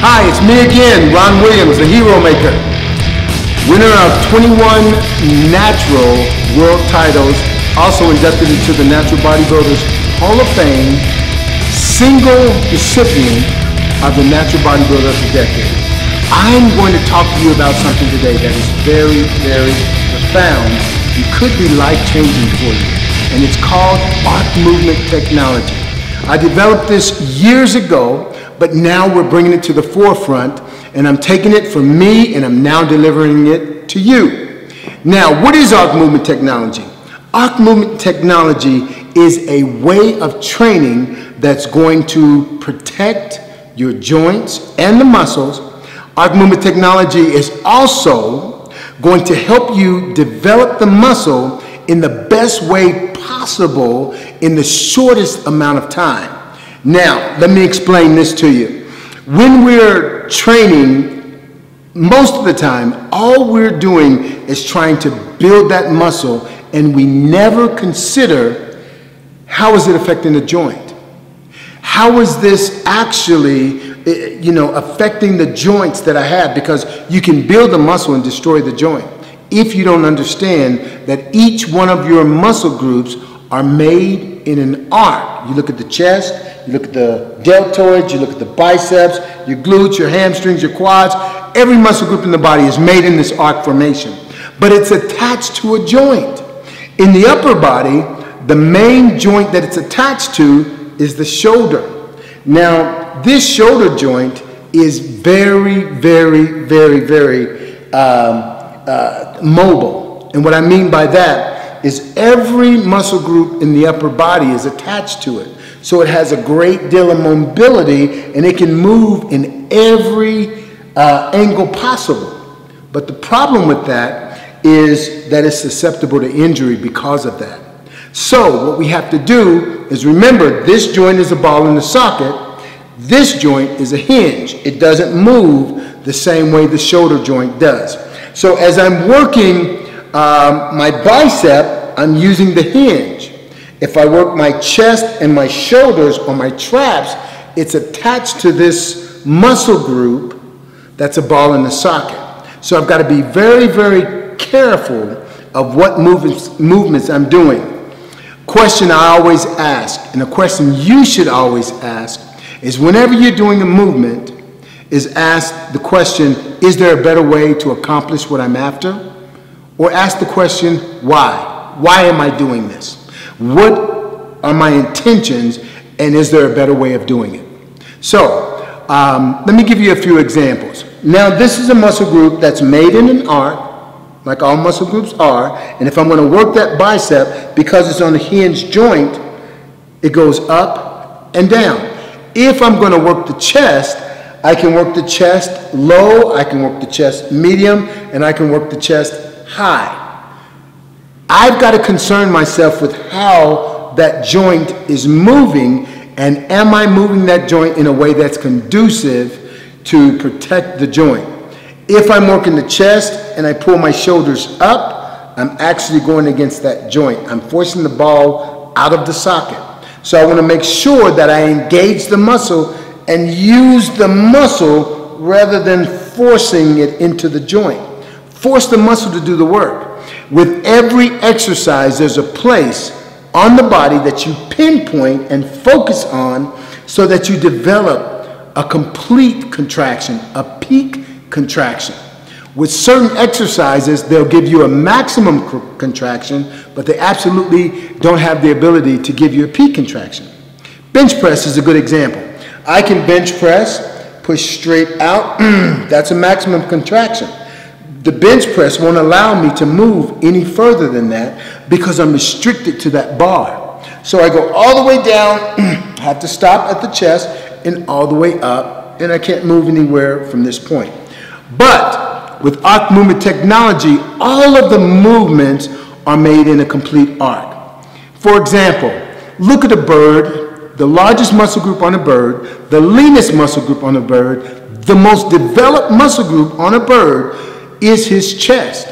Hi, it's me again, Ron Williams, the Hero Maker, winner of 21 natural world titles, also inducted into the Natural Bodybuilders Hall of Fame, single recipient of the Natural Bodybuilder of the Decade. I'm going to talk to you about something today that is very, very profound and could be life-changing for you, and it's called Arc Movement Technology. I developed this years ago, but now we're bringing it to the forefront, and I'm taking it from me and I'm now delivering it to you. Now, what is Arc Movement Technology? Arc Movement Technology is a way of training that's going to protect your joints and the muscles. Arc Movement Technology is also going to help you develop the muscle in the best way possible in the shortest amount of time. Now, let me explain this to you. When we're training, most of the time, all we're doing is trying to build that muscle, and we never consider how is it affecting the joint? How is this actually, you know, affecting the joints that I have? Because you can build a muscle and destroy the joint if you don't understand that each one of your muscle groups are made in an arc. You look at the chest, you look at the deltoids, you look at the biceps, your glutes, your hamstrings, your quads. Every muscle group in the body is made in this arc formation, but it's attached to a joint. In the upper body, the main joint that it's attached to is the shoulder. Now, this shoulder joint is very, very, very, very mobile. And what I mean by that is every muscle group in the upper body is attached to it. So it has a great deal of mobility, and it can move in every angle possible. But the problem with that is that it's susceptible to injury because of that. So what we have to do is remember, this joint is a ball in the socket. This joint is a hinge. It doesn't move the same way the shoulder joint does. So as I'm working my bicep, I'm using the hinge. If I work my chest and my shoulders or my traps, it's attached to this muscle group that's a ball in the socket. So I've got to be very, very careful of what movements I'm doing. Question I always ask, and a question you should always ask, is whenever you're doing a movement, is ask the question, is there a better way to accomplish what I'm after? Or ask the question, why? Why am I doing this? What are my intentions, and is there a better way of doing it? So, let me give you a few examples. Now, this is a muscle group that's made in an arc, like all muscle groups are, and if I'm going to work that bicep, because it's on a hinge joint, it goes up and down. If I'm going to work the chest, I can work the chest low, I can work the chest medium, and I can work the chest high. I've got to concern myself with how that joint is moving, and am I moving that joint in a way that's conducive to protect the joint. If I'm working the chest and I pull my shoulders up, I'm actually going against that joint. I'm forcing the ball out of the socket. So I want to make sure that I engage the muscle and use the muscle rather than forcing it into the joint. Force the muscle to do the work. With every exercise, there's a place on the body that you pinpoint and focus on so that you develop a complete contraction, a peak contraction. With certain exercises, they'll give you a maximum contraction, but they absolutely don't have the ability to give you a peak contraction. Bench press is a good example. I can bench press, push straight out, that's a maximum contraction. The bench press won't allow me to move any further than that because I'm restricted to that bar. So I go all the way down, have to stop at the chest, and all the way up, and I can't move anywhere from this point. But with Arc Movement Technology, all of the movements are made in a complete arc. For example, look at a bird, the largest muscle group on a bird, the leanest muscle group on a bird, the most developed muscle group on a bird is his chest,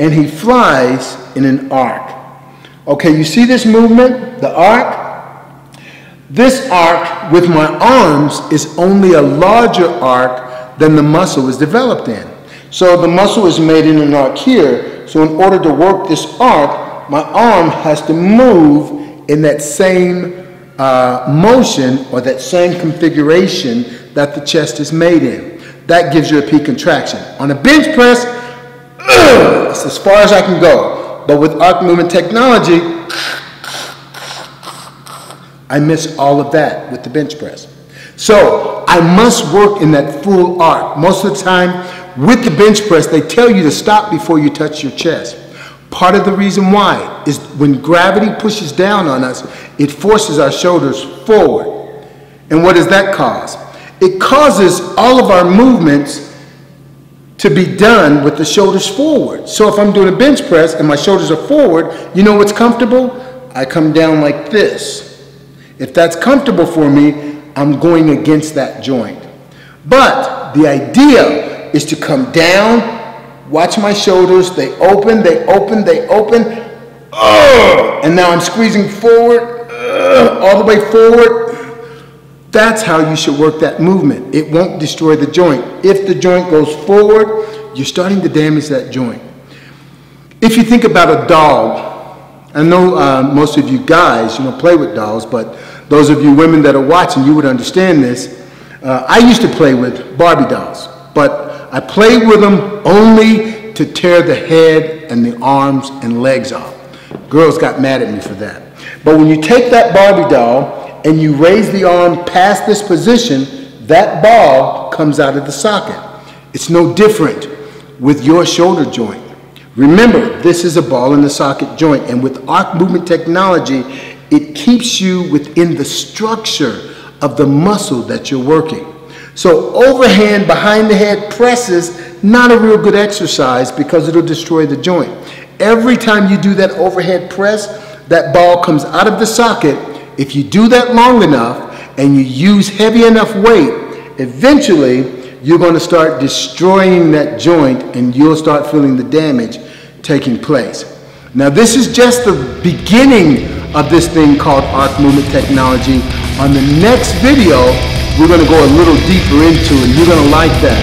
and he flies in an arc. Okay, you see this movement, the arc? This arc with my arms is only a larger arc than the muscle is developed in. So the muscle is made in an arc here. So in order to work this arc, my arm has to move in that same motion or that same configuration that the chest is made in. That gives you a peak contraction. On a bench press, it's as far as I can go. But with arc movement technology, I miss all of that with the bench press. So I must work in that full arc. Most of the time with the bench press, they tell you to stop before you touch your chest. Part of the reason why is when gravity pushes down on us, it forces our shoulders forward. And what does that cause? It causes all of our movements to be done with the shoulders forward. So if I'm doing a bench press and my shoulders are forward, you know what's comfortable? I come down like this. If that's comfortable for me, I'm going against that joint. But the idea is to come down, watch my shoulders, they open, they open, they open, and now I'm squeezing forward, all the way forward. That's how you should work that movement. It won't destroy the joint. If the joint goes forward, you're starting to damage that joint. If you think about a dog, I know most of you guys, you don't play with dolls, but those of you women that are watching, you would understand this. I used to play with Barbie dolls, but I played with them only to tear the head and the arms and legs off. Girls got mad at me for that. But when you take that Barbie doll and you raise the arm past this position, that ball comes out of the socket. It's no different with your shoulder joint. Remember, this is a ball in the socket joint, and with arc movement technology, it keeps you within the structure of the muscle that you're working. So overhand, behind the head presses, not a real good exercise because it'll destroy the joint. Every time you do that overhead press, that ball comes out of the socket. If you do that long enough and you use heavy enough weight, eventually you're going to start destroying that joint and you'll start feeling the damage taking place. Now this is just the beginning of this thing called arc movement technology. On the next video, we're going to go a little deeper into it. You're going to like that.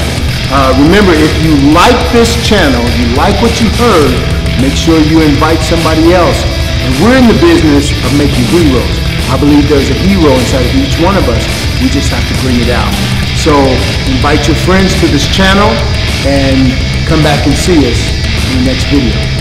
Remember, if you like this channel, if you like what you heard, make sure you invite somebody else. And we're in the business of making heroes. I believe there's a hero inside of each one of us. We just have to bring it out. So invite your friends to this channel and come back and see us in the next video.